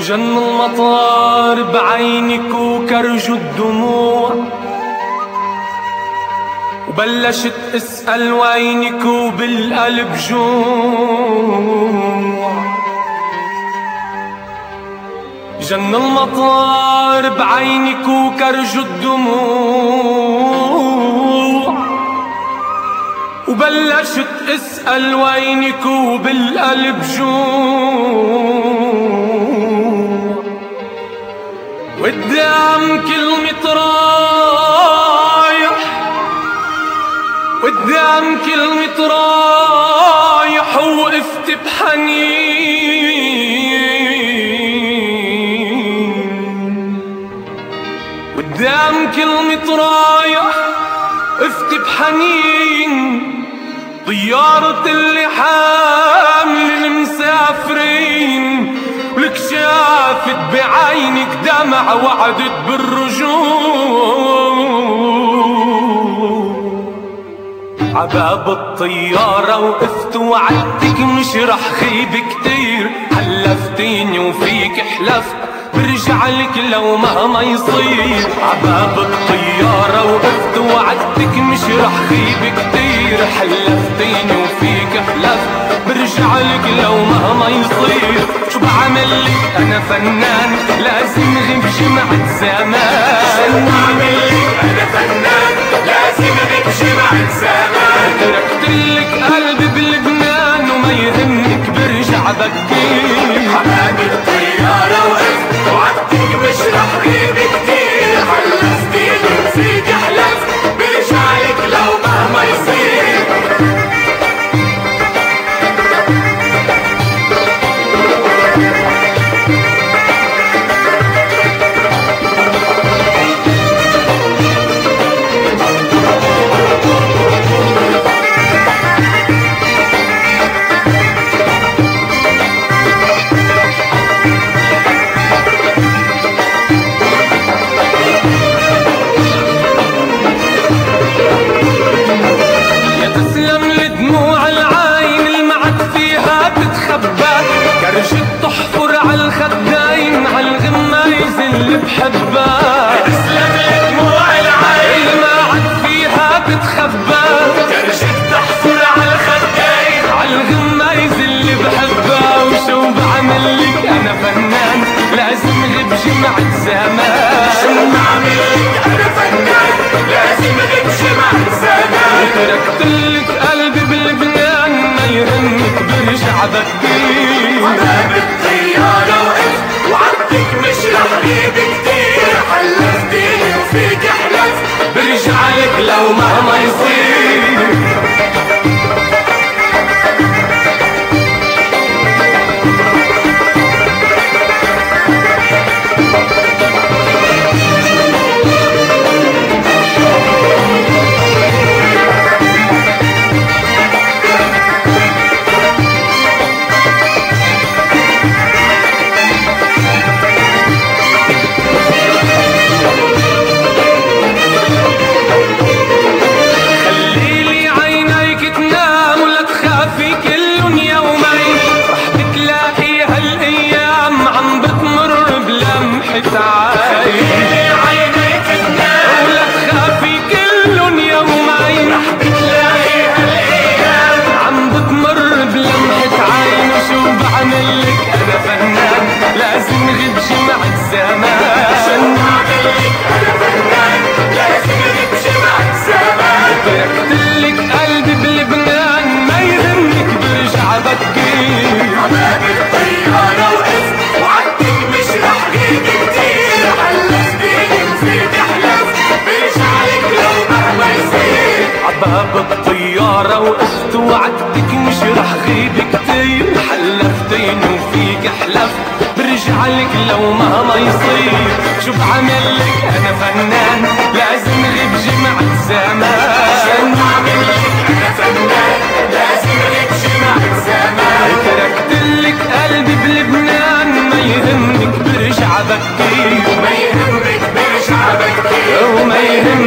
جن المطار بعينك وكرج الدموع، وبلشت اسأل وينك وبالقلب جوع. جن المطار بعينك وكرج الدموع، وبلشت اسأل وينك وبالقلب جوع. قدام كلمة رايح، قدام كلمة رايح، وقفت بحنين. قدام كلمة رايح وقفت بحنين، طيارة اللي حامل المسافرين، ولك شافت بعينك دمع وعدت بالرجوع. عباب الطيارة وقفت وعدتك مش رح غيب كتير، حلفتيني وفيك حلفت برجع لك لو مهما يصير. عباب الطيارة وقفت وعدتك مش رح غيب كتير، حلفتيني وفيك حلفت برجع لك لو مهما يصير. شو بعمل لك أنا فنان لازم غيب جمعة زمان، شو بعمل لك أنا فنان لازم غيب جمعة زمان. تركتلك قلبي بلبنان وما يهمك برجع بكير. حباب الطيارة وقفت وعدتك مش رح غيب كتير، حلفتيني وفيك حلفت برجع لك لو مهما يصير. وما يهمك برجع بكير، وما يهمك